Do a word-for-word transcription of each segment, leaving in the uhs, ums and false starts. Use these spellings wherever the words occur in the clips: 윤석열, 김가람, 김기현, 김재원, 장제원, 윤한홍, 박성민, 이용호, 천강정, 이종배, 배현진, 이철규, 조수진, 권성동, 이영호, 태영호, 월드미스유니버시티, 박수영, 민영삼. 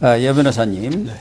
아, 예 변호사님. 네.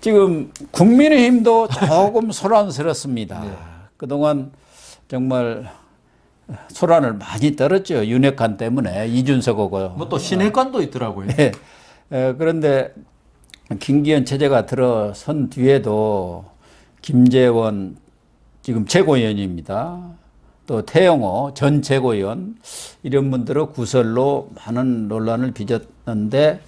지금 국민의힘도 조금 소란스럽습니다. 네. 그동안 정말 소란을 많이 떨었죠. 윤핵관 때문에 이준석하고. 뭐 또 신핵관도 있더라고요. 네. 에, 그런데 김기현 체제가 들어선 뒤에도 김재원 지금 최고위원입니다. 또 태영호 전 최고위원 이런 분들의 구설로 많은 논란을 빚었는데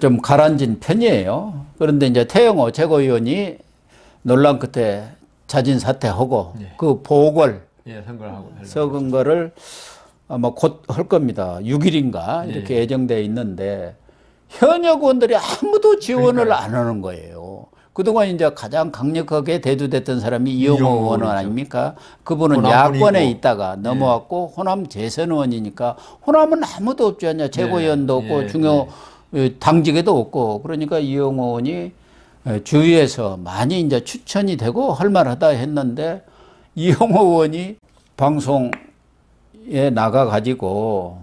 좀 가라앉은 편이에요. 그런데 이제 태영호 최고위원이 논란 끝에 자진 사퇴하고 예. 그 보궐 예, 선거하고 썩은 거를 아마 곧 할 겁니다. 육 일인가 이렇게 예. 예정되어 있는데 현역 의원들이 아무도 지원을 그러니까요. 안 하는 거예요. 그동안 이제 가장 강력하게 대두됐던 사람이 이용호, 이용호 의원 의원이죠. 아닙니까? 그분은 야권에 있다가 넘어왔고 예. 호남 재선 의원이니까 호남은 아무도 없지 않냐. 최고위원도 예. 없고 예. 중요 예. 당직에도 없고 그러니까 이용호 의원이 주위에서 많이 이제 추천이 되고 할 만하다 했는데 이영호 의원이 방송에 나가가지고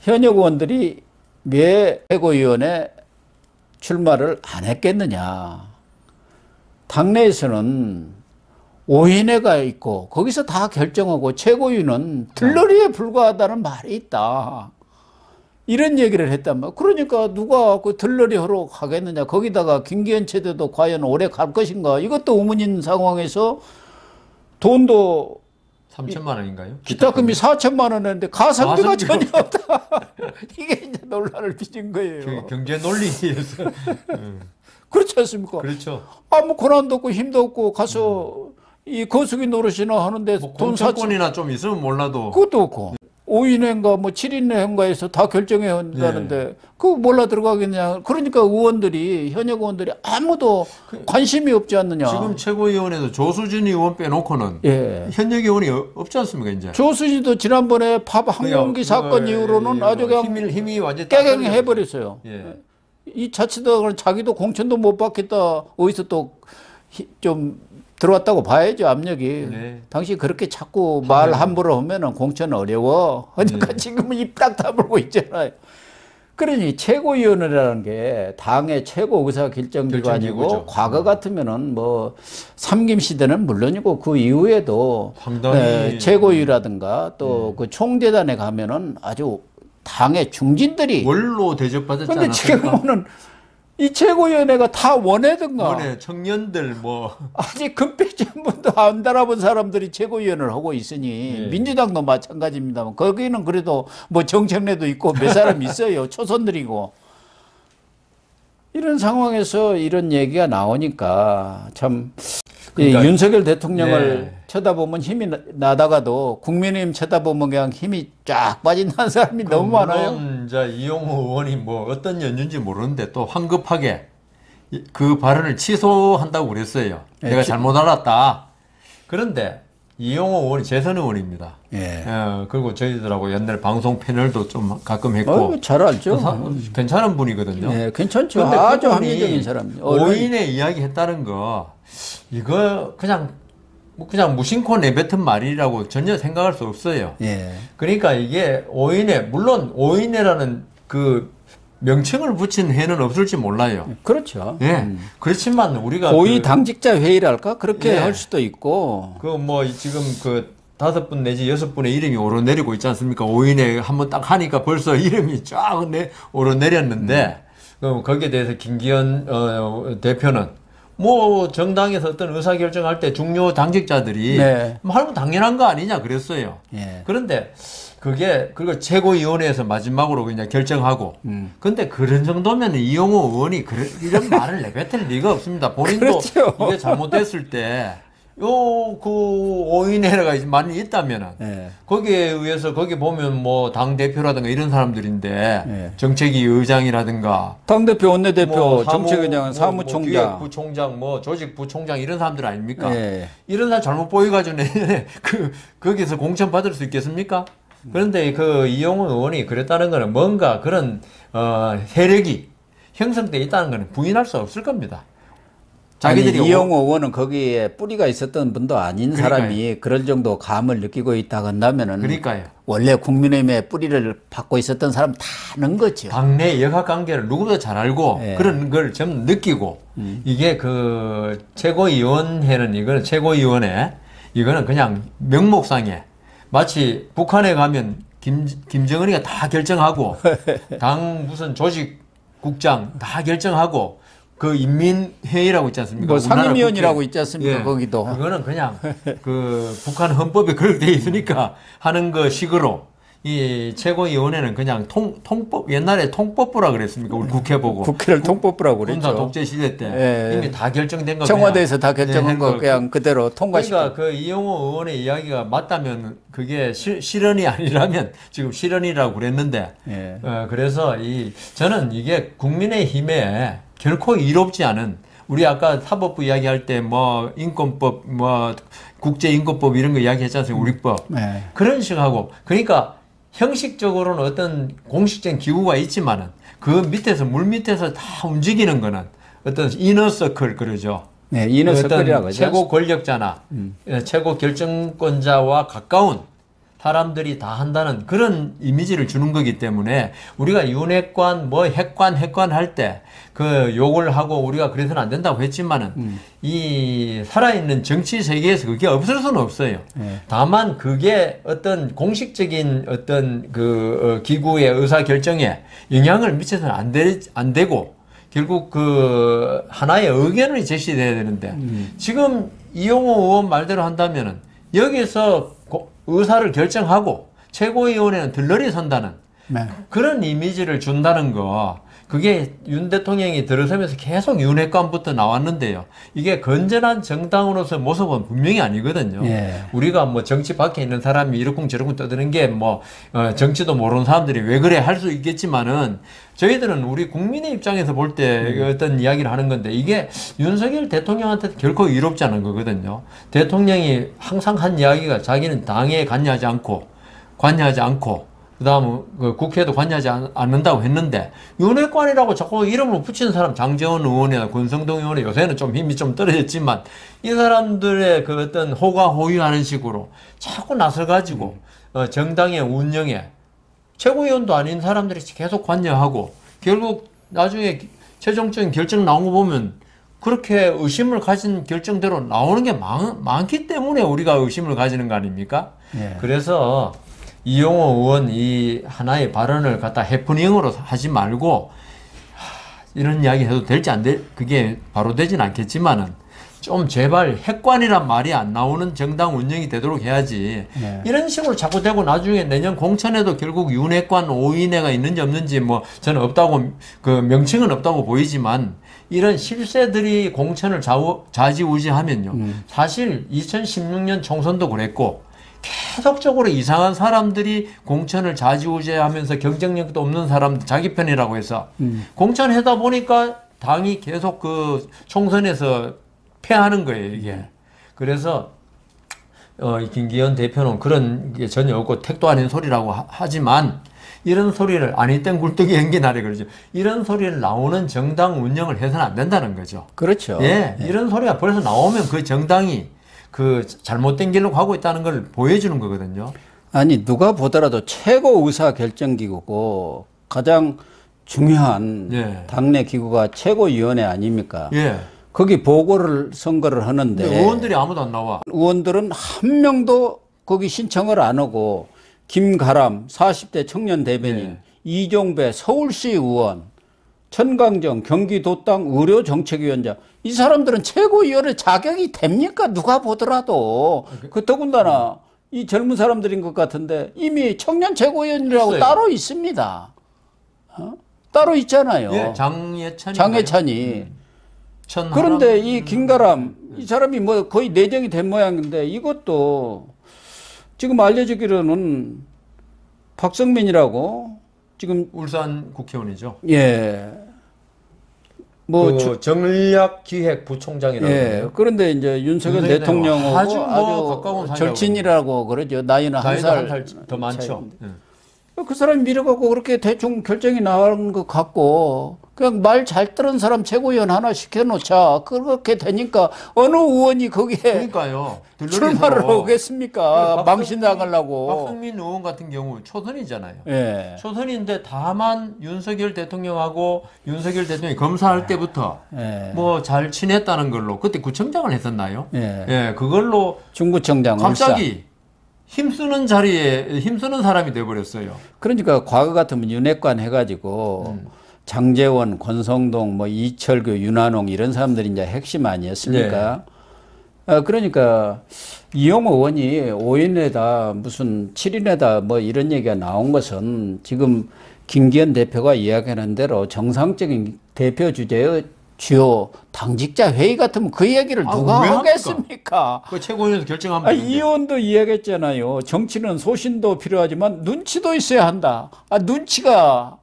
현역 의원들이 왜 최고위원회 출마를 안 했겠느냐. 당내에서는 오인회가 있고 거기서 다 결정하고 최고위는 들러리에 불과하다는 말이 있다. 이런 얘기를 했단 말이야. 그러니까 누가 그 들러리 하러 가겠느냐. 거기다가 김기현 체제도 과연 오래 갈 것인가. 이것도 의문인 상황에서 돈도 삼천만 원인가요? 기타금이 사천만 원인데 가성비가 전혀 없다. 이게 이제 논란을 빚은 거예요. 경제 논리에서. 음. 그렇지 않습니까? 그렇죠. 아무 고난도 없고 힘도 없고 가서 음. 이 거수기 노릇이나 하는데 뭐 돈 사천권이나 좀 있으면 몰라도 그것도 없고. 오인회인가 뭐 칠인회인가에서 다 결정해야 한다는데 예. 그거 몰라 들어가겠냐. 그러니까 의원들이 현역 의원들이 아무도 그, 관심이 없지 않느냐. 지금 최고위원회도 조수진 의원 빼놓고는 예. 현역 의원이 없지 않습니까 이제. 조수진도 지난번에 밥 항공기 사건 예, 이후로는 예, 예, 아주 그냥 힘이, 힘이 완전히 깨갱해버렸어요. 예. 이 자체도 자기도 공천도 못 받겠다. 어디서 또 좀. 들어왔다고 봐야죠 압력이. 네. 당시 그렇게 자꾸 말 함부로 하면은 공천 어려워. 그러니까 네. 지금은 입 딱 다물고 있잖아요. 그러니 최고위원회라는 게 당의 최고 의사 결정기관이고 과거 같으면은 뭐 삼김 시대는 물론이고 그 이후에도 상당히... 네, 최고위라든가 또 그 네. 총재단에 가면은 아주 당의 중진들이 원로 대접받았잖아요. 그런데 지금은. 이 최고위원회가 다 원해든가. 원해, 청년들 뭐. 아직 금빛 한 번도 안 달아본 사람들이 최고위원을 하고 있으니, 예. 민주당도 마찬가지입니다만, 거기는 그래도 뭐 정책내도 있고 몇 사람 있어요. 초선들이고. 이런 상황에서 이런 얘기가 나오니까 참, 그러니까, 윤석열 대통령을 예. 쳐다보면 힘이 나다가도 국민의힘 쳐다보면 그냥 힘이 쫙 빠진다는 사람이 너무 많아요. 이제 이용호 의원이 뭐 어떤 연유인지 모르는데 또 황급하게 그 발언을 취소한다고 그랬어요. 예, 내가 잘못 알았다. 그런데 이용호 의원이 재선 의원입니다. 예. 예, 그리고 저희들하고 옛날 방송 패널도 좀 가끔 했고. 어, 잘 알죠. 사, 괜찮은 분이거든요. 예, 괜찮죠. 아주 합리적인 사람이죠. 오인의 이야기했다는 거. 이거 그냥 그냥 무심코 내뱉은 말이라고 전혀 생각할 수 없어요. 예. 그러니까 이게 오인회 물론 오인회라는 그 명칭을 붙인 회는 없을지 몰라요. 그렇죠. 예. 음. 그렇지만 우리가 고위 그, 당직자 회의랄까 그렇게 예. 할 수도 있고. 그 뭐 지금 그 다섯 분 내지 여섯 분의 이름이 오르내리고 있지 않습니까? 오인회 한번 딱 하니까 벌써 이름이 쫙 내 오르내렸는데 음. 그럼 거기에 대해서 김기현 어, 대표는. 뭐 정당에서 어떤 의사결정할 때 중요 당직자들이 네. 하면 당연한 거 아니냐 그랬어요. 예. 그런데 그게 그리고 최고위원회에서 마지막으로 그냥 결정하고 음. 근데 그런 정도면 이용호 의원이 그런, 이런 말을 내뱉을 리가 없습니다. 본인도 그렇죠. 이게 잘못됐을 때 요 그 오인회가 많이 있다면은 예. 거기에 의해서 거기 보면 뭐 당 대표라든가 이런 사람들인데 예. 정책위 의장이라든가 당 대표 원내 대표 뭐 정책위원장은 사무총장, 뭐 부총장, 뭐 조직 부총장 이런 사람들 아닙니까? 예. 이런 사람 잘못 보여가지고 그 거기서 공천 받을 수 있겠습니까? 그런데 그 이용호 의원이 그랬다는 거는 뭔가 그런 어 세력이 형성돼 있다는 거는 부인할 수 없을 겁니다. 자기들이 아니, 이영호 의원은 거기에 뿌리가 있었던 분도 아닌 그러니까요. 사람이 그런 정도 감을 느끼고 있다 한다면은 그러니까요. 원래 국민의힘의 뿌리를 받고 있었던 사람 다 아는 거죠. 당내 역학관계를 누구보다 잘 알고 예. 그런 걸 좀 느끼고 음. 이게 그 최고위원회는 이거는 최고위원회 이거는 그냥 명목상에 마치 북한에 가면 김, 김정은이가 다 결정하고 당 무슨 조직국장 다 결정하고 그 인민회의라고 있지 않습니까? 뭐 상임위원이라고 있지 않습니까? 예. 거기도. 그거는 그냥 그 북한 헌법에 그렇게 돼 있으니까 하는 거 식으로 이 최고위원회는 그냥 통, 통법, 옛날에 통법부라 그랬습니까? 우리 국회 보고. 국회를 통법부라고 그랬죠. 군사 독재 시대 때 예. 이미 다 결정된 거. 청와대에서 다 결정한 예. 거 그냥 그대로 통과시켜. 그러니까 그 이용호 의원의 이야기가 맞다면 그게 실, 실언이 아니라면 지금 실언이라고 그랬는데 예. 어, 그래서 이 저는 이게 국민의힘에 결코 이롭지 않은 우리 아까 사법부 이야기할 때 뭐 인권법 뭐 국제인권법 이런 거 이야기했지 않습니까? 우리법 네. 그런 식하고 그러니까 형식적으로는 어떤 공식적인 기구가 있지만은 그 밑에서 물 밑에서 다 움직이는 거는 어떤 이너서클 그러죠. 네, 이너서클이라고 하죠. 최고 권력자나 음. 최고 결정권자와 가까운 사람들이 다 한다는 그런 이미지를 주는 거기 때문에 우리가 윤핵관 뭐 핵관 핵관 할 때 그 욕을 하고 우리가 그래서는 안 된다고 했지만은 음. 이 살아있는 정치 세계에서 그게 없을 수는 없어요. 네. 다만 그게 어떤 공식적인 어떤 그 기구의 의사 결정에 영향을 미쳐서는 안, 되, 안 되고 결국 그 하나의 의견이 제시돼야 되는데 음. 지금 이용호 의원 말대로 한다면은 여기서 의사를 결정하고 최고위원회는 들러리 선다는 네. 그런 이미지를 준다는 거 그게 윤 대통령이 들어서면서 계속 윤핵관부터 나왔는데요. 이게 건전한 정당으로서 모습은 분명히 아니거든요. 예. 우리가 뭐 정치 밖에 있는 사람이 이러쿵저러쿵 떠드는 게 뭐 어 정치도 모르는 사람들이 왜 그래 할 수 있겠지만은 저희들은 우리 국민의 입장에서 볼 때 음. 어떤 이야기를 하는 건데 이게 윤석열 대통령한테 결코 이롭지 않은 거거든요. 대통령이 항상 한 이야기가 자기는 당에 관여하지 않고 관여하지 않고 그다음 그 국회에도 관여하지 않는다고 했는데 윤핵관이라고 자꾸 이름을 붙이는 사람 장제원 의원이나 권성동 의원이 요새는 좀 힘이 좀 떨어졌지만 이 사람들의 그 어떤 호가호위하는 식으로 자꾸 나서가지고 어, 정당의 운영에 최고위원도 아닌 사람들이 계속 관여하고 결국 나중에 최종적인 결정 나온 거 보면 그렇게 의심을 가진 결정대로 나오는 게 많, 많기 때문에 우리가 의심을 가지는 거 아닙니까? 예. 그래서 이용호 의원 이 하나의 발언을 갖다 해프닝으로 하지 말고 하, 이런 이야기 해도 될지 안 될 그게 바로 되진 않겠지만은 좀 제발 핵관이란 말이 안 나오는 정당 운영이 되도록 해야지 네. 이런 식으로 자꾸 되고 나중에 내년 공천에도 결국 윤핵관 오인회가 있는지 없는지 뭐 저는 없다고 그 명칭은 없다고 보이지만 이런 실세들이 공천을 좌우, 좌지우지하면요 음. 사실 이천십육 년 총선도 그랬고 계속적으로 이상한 사람들이 공천을 좌지우지하면서 경쟁력도 없는 사람들 자기 편이라고 해서 음. 공천하다 보니까 당이 계속 그 총선에서 패하는 거예요 이게. 그래서 어, 김기현 대표는 그런 게 전혀 없고 택도 아닌 소리라고 하, 하지만 이런 소리를 아니 땐 굴뚝이 연기나래 그러죠. 이런 소리를 나오는 정당 운영을 해서는 안 된다는 거죠. 그렇죠. 예, 네. 이런 소리가 벌써 나오면 그 정당이 그 잘못된 길로 가고 있다는 걸 보여주는 거거든요. 아니 누가 보더라도 최고 의사 결정기구고 가장 중요한 예. 당내 기구가 최고위원회 아닙니까? 예. 거기 보고를 선거를 하는데 의원들이 아무도 안 나와. 의원들은 한 명도 거기 신청을 안 하고 김가람 사십 대 청년 대변인 예. 이종배 서울시 의원 천강정 경기도당 의료정책위원장 이 사람들은 최고위원회 자격이 됩니까? 누가 보더라도 그 더군다나 이 젊은 사람들인 것 같은데 이미 청년 최고위원이라고 있어요. 따로 있습니다. 어? 따로 있잖아요. 예, 장예찬이. 장예찬이. 음. 그런데 이 김가람 이 사람이 뭐 거의 내정이 된 모양인데 이것도 지금 알려지기로는 박성민이라고. 지금 울산 국회의원이죠. 예. 뭐 그 정략기획부총장이라고. 예. 그런데 이제 윤석열 대통령하고 아주, 뭐 아주 가까운 절친이라고 그러죠. 나이는 한 살 더 많죠. 예. 그 사람이 밀어갖고 그렇게 대충 결정이 나온 것 같고, 그냥 말 잘 들은 사람 최고위원 하나 시켜놓자. 그렇게 되니까 어느 의원이 거기에 그러니까요. 출마를 오겠습니까? 망신당하려고. 박성민 의원 같은 경우 초선이잖아요. 예. 초선인데 다만 윤석열 대통령하고 윤석열 대통령이 검사할 때부터 예. 뭐 잘 친했다는 걸로 그때 구청장을 했었나요? 예. 예. 그걸로 중구청장 갑자기 울산. 힘쓰는 자리에 힘쓰는 사람이 돼버렸어요. 그러니까 과거 같으면 윤핵관 해가지고 음. 장제원, 권성동, 뭐 이철규, 윤한홍 이런 사람들이 이제 핵심 아니었습니까? 네. 아, 그러니까 이용호 의원이 오 인에다 무슨 칠 인에다 뭐 이런 얘기가 나온 것은 지금 김기현 대표가 이야기하는 대로 정상적인 대표 주제의 주요 당직자 회의 같으면 그 얘기를 누가 아, 하겠습니까? 그 최고위원에서 결정하면 되는데. 아, 이 의원도 이야기했잖아요. 정치는 소신도 필요하지만 눈치도 있어야 한다. 아, 눈치가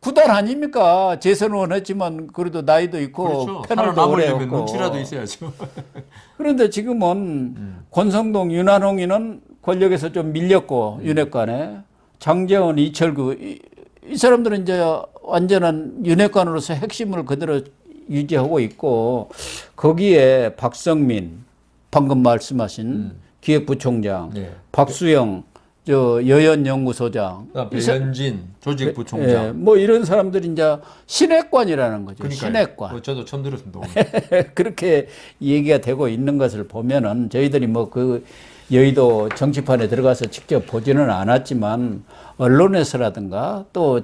구단 아닙니까? 재선 의원 했지만 그래도 나이도 있고 패널도 오래 했고 눈치라도 있어야죠. 그런데 지금은 음. 권성동, 윤한홍이는 권력에서 좀 밀렸고 음. 윤핵관에 장제원, 이철규 이, 이 사람들은 이제 완전한 윤핵관으로서 핵심을 그대로 유지하고 있고, 거기에 박성민 방금 말씀하신 음. 기획부총장, 네. 박수영 저 여연연구소장, 아, 배현진 조직부총장, 예, 뭐 이런 사람들이 이제 신핵관이라는 거죠. 그러니까요. 신핵관. 저도 처음 들었습니다. 그렇게 얘기가 되고 있는 것을 보면은 저희들이 뭐 그 여의도 정치판에 들어가서 직접 보지는 않았지만 언론에서라든가 또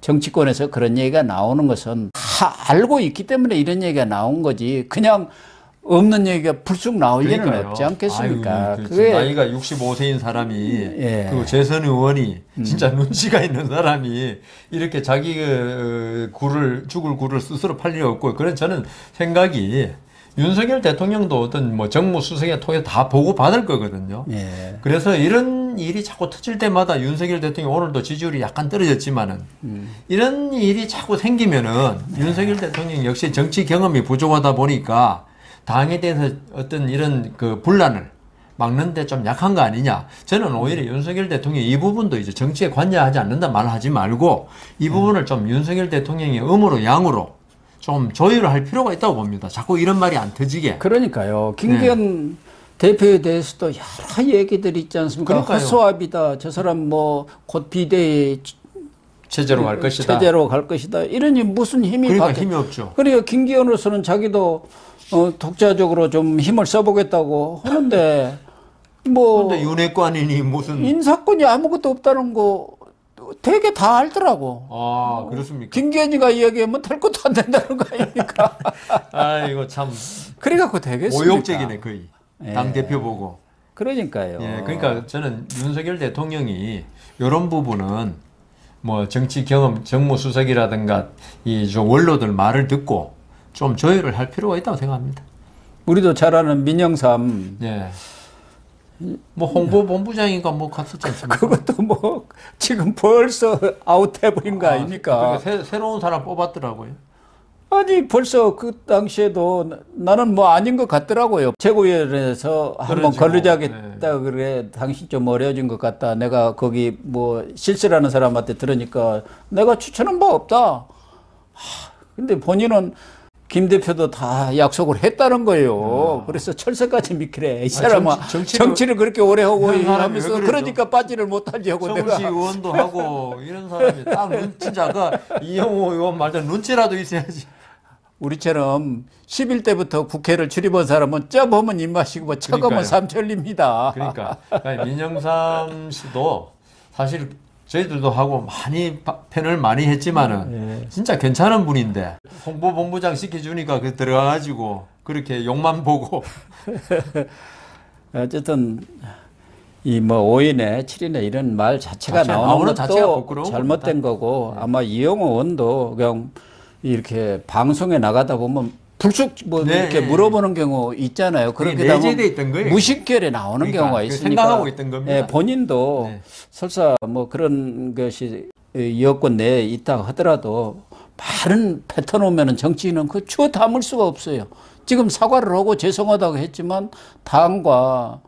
정치권에서 그런 얘기가 나오는 것은 다 알고 있기 때문에 이런 얘기가 나온 거지, 그냥 없는 얘기가 불쑥 나올 그러니까요. 일은 없지 않겠습니까? 아유, 그게 나이가 육십오 세인 사람이 예. 그리고 재선 의원이 진짜 음. 눈치가 있는 사람이 이렇게 자기 굴을 죽을 굴을 스스로 팔 일이 없고, 그런 저는 생각이 윤석열 대통령도 어떤 뭐 정무수석에 통해서 다 보고 받을 거거든요. 예. 그래서 이런 일이 자꾸 터질 때마다 윤석열 대통령 오늘도 지지율이 약간 떨어졌지만은 음. 이런 일이 자꾸 생기면은 예. 윤석열 대통령 역시 정치 경험이 부족하다 보니까 당에 대해서 어떤 이런 그 분란을 막는데 좀 약한 거 아니냐. 저는 오히려 윤석열 대통령이 이 부분도 이제 정치에 관여하지 않는다 말하지 말고 이 부분을 좀 윤석열 대통령의 음으로 양으로 좀 조율을 할 필요가 있다고 봅니다. 자꾸 이런 말이 안 터지게. 그러니까요. 김기현 네. 대표에 대해서도 여러 얘기들이 있지 않습니까? 허수아비다. 저 사람 뭐 곧 비대위 체제로 갈 것이다. 체제로 갈 것이다. 이러니 무슨 힘이 그러니까 받겠... 힘이 없죠. 그리고 김기현으로서는 자기도 어, 독자적으로 좀 힘을 써보겠다고 하는데 뭐. 근데 윤핵관이니 무슨. 인사권이 아무것도 없다는 거. 되게 다 알더라고. 아, 그렇습니까? 김기현이가 이야기하면 될 것도 안 된다는 거 아닙니까? 아이고, 참. 그래갖고 되겠습니까? 모욕적이네, 거의. 예. 당대표 보고. 그러니까요. 예, 그러니까 저는 윤석열 대통령이 이런 부분은 뭐 정치 경험, 정무수석이라든가 이 원로들 말을 듣고 좀 조율을 할 필요가 있다고 생각합니다. 우리도 잘 아는 민영삼. 예. 뭐 홍보본부장인가 뭐 갔었지 않습니까? 그것도 뭐 지금 벌써 아웃해버린 거 아닙니까? 아, 그러니까 새, 새로운 사람 뽑았더라고요. 아니 벌써 그 당시에도 나는 뭐 아닌 것 같더라고요. 최고위원회에서 한번 걸르자겠다 네. 그래 당신 좀 어려워진 것 같다. 내가 거기 뭐 실세라는 사람한테 들으니까 내가 추천한 바 없다. 하, 근데 본인은 김 대표도 다 약속을 했다는 거예요. 아. 그래서 철새까지 믿기래. 이 사람아 정치, 정치를, 정치를 그렇게 오래 하고 하면서 그러니까 빠지를 못하려고 내가. 서울시 의원도 하고 이런 사람이 딱 눈치자가 이영호 의원 말대로 눈치라도 있어야지. 우리처럼 십일 대부터 국회를 출입한 사람은 쪄보면 입맛이고 차가면 삼천리입니다. 그러니까 민영삼 씨도 사실 저희들도 하고 많이 팬을 많이 했지만은 예. 진짜 괜찮은 분인데 홍보본부장 시켜주니까 그 들어가가지고 그렇게 욕만 보고 어쨌든 이 뭐 오 인에 칠 인에 이런 말 자체가 자체, 나오는 것도 잘못된 거고 네. 아마 이영호 의원도 그냥 이렇게 방송에 나가다 보면 불쑥 뭐 네, 이렇게 네, 물어보는 네. 경우 있잖아요. 그렇게 내재돼 있던 거예요. 무심결에 나오는 그러니까, 경우가 있으니까 생각하고 있던 겁니다. 예, 본인도 네. 설사 뭐 그런 것이 여권 내에 있다 하더라도 많은 패턴 오면은 정치인은 그 주워 담을 수가 없어요. 지금 사과를 하고 죄송하다고 했지만 당과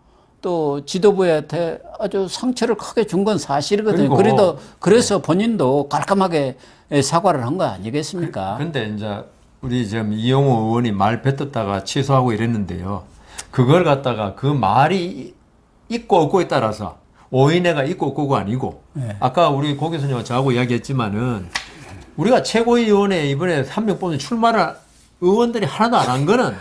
또 지도부한테 아주 상처를 크게 준 건 사실이거든요. 그래도 그래서 네. 본인도 깔끔하게 사과를 한 거 아니겠습니까? 그런데 이제 우리 지금 이영호 의원이 말 뱉었다가 취소하고 이랬는데요. 그걸 갖다가 그 말이 있고 없고에 따라서 오인회가 있고 없고가 아니고 네. 아까 우리 고 교수님과 저하고 이야기했지만은 우리가 최고위원회 이번에 한 명 뽑는 출마를 의원들이 하나도 안 한 거는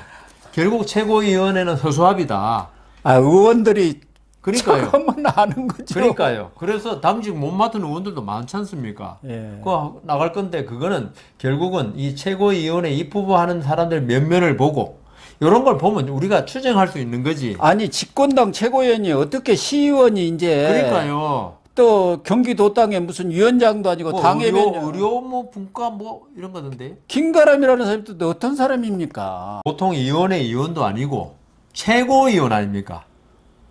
결국 최고위원회는 소수합이다. 아, 의원들이 그러니까요. 조금만 아는 거죠. 그러니까요. 그래서 당직 못 맡은 의원들도 많지 않습니까? 예. 그거 나갈 건데 그거는 결국은 이 최고위원회 입후보하는 사람들 면면을 보고 이런 걸 보면 우리가 추정할 수 있는 거지. 아니 집권당 최고위원이 어떻게 시의원이 이제 그러니까요. 또 경기도당에 무슨 위원장도 아니고 뭐 당의 의료, 의료 뭐 분과 뭐 이런 거던데. 김가람이라는 사람도 또 어떤 사람입니까? 보통 의원회 의원도 아니고. 최고위원 아닙니까?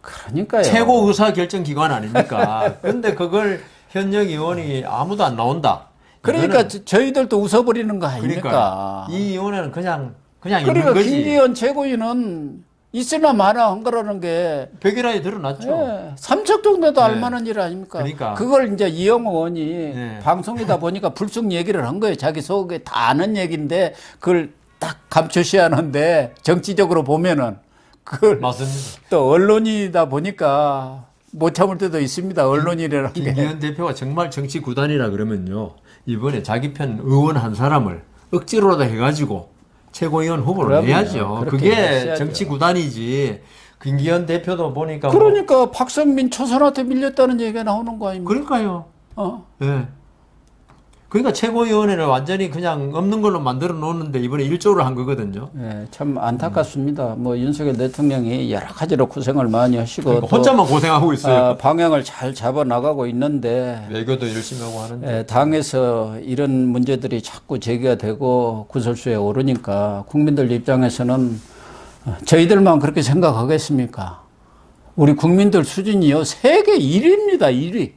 그러니까요. 최고 의사결정기관 아닙니까? 근데 그걸 현역 의원이 아무도 안 나온다. 그러니까 저희들도 웃어버리는 거 아닙니까? 그러니까 이 의원은 그냥, 그냥 있는 거지. 그러니까 김기현 최고위원은 있으나 마나 한 거라는 게. 벽이라에 드러났죠. 네. 삼척 정도도 네. 알만한 일 아닙니까? 그러니까. 그걸 이제 이영호 의원이 네. 방송이다 보니까 불쑥 얘기를 한 거예요. 자기 속에 다 아는 얘기인데 그걸 딱 감추셔야 하는데 정치적으로 보면은 그걸 맞습니다. 또 언론이다 보니까 못 참을 때도 있습니다. 언론이라는 게. 김기현 대표가 정말 정치 구단이라 그러면요. 이번에 자기 편 의원 한 사람을 억지로라도 해가지고 최고위원 후보를 내야죠. 그게 해야죠. 정치 구단이지. 김기현 대표도 보니까. 그러니까 뭐 박성민 초선한테 밀렸다는 얘기가 나오는 거 아닙니까? 그러니까요. 어. 네. 그러니까 최고위원회를 완전히 그냥 없는 걸로 만들어 놓는데 이번에 일조를 한 거거든요. 네, 참 안타깝습니다. 뭐 윤석열 대통령이 여러 가지로 고생을 많이 하시고 그러니까 혼자만 고생하고 있어요. 아, 방향을 잘 잡아 나가고 있는데 외교도 열심히 하고 하는데 에, 당에서 이런 문제들이 자꾸 제기가 되고 구설수에 오르니까 국민들 입장에서는 저희들만 그렇게 생각하겠습니까? 우리 국민들 수준이요 세계 일 위입니다. 일 위.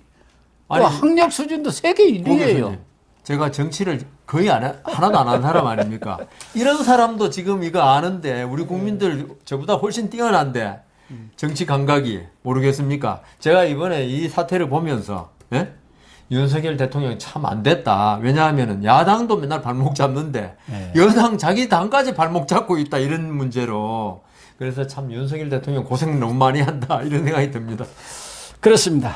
아니, 학력 수준도 세계 일 위예요. 제가 정치를 거의 안 하, 하나도 안 한 사람 아닙니까? 이런 사람도 지금 이거 아는데 우리 국민들 저보다 훨씬 뛰어난데 정치 감각이 모르겠습니까? 제가 이번에 이 사태를 보면서 예? 윤석열 대통령이 참 안 됐다. 왜냐하면 야당도 맨날 발목 잡는데 예. 여당 자기 당까지 발목 잡고 있다. 이런 문제로. 그래서 참 윤석열 대통령 고생 너무 많이 한다. 이런 생각이 듭니다. 그렇습니다.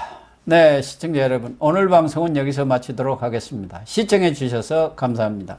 네, 시청자 여러분, 오늘 방송은 여기서 마치도록 하겠습니다. 시청해 주셔서 감사합니다.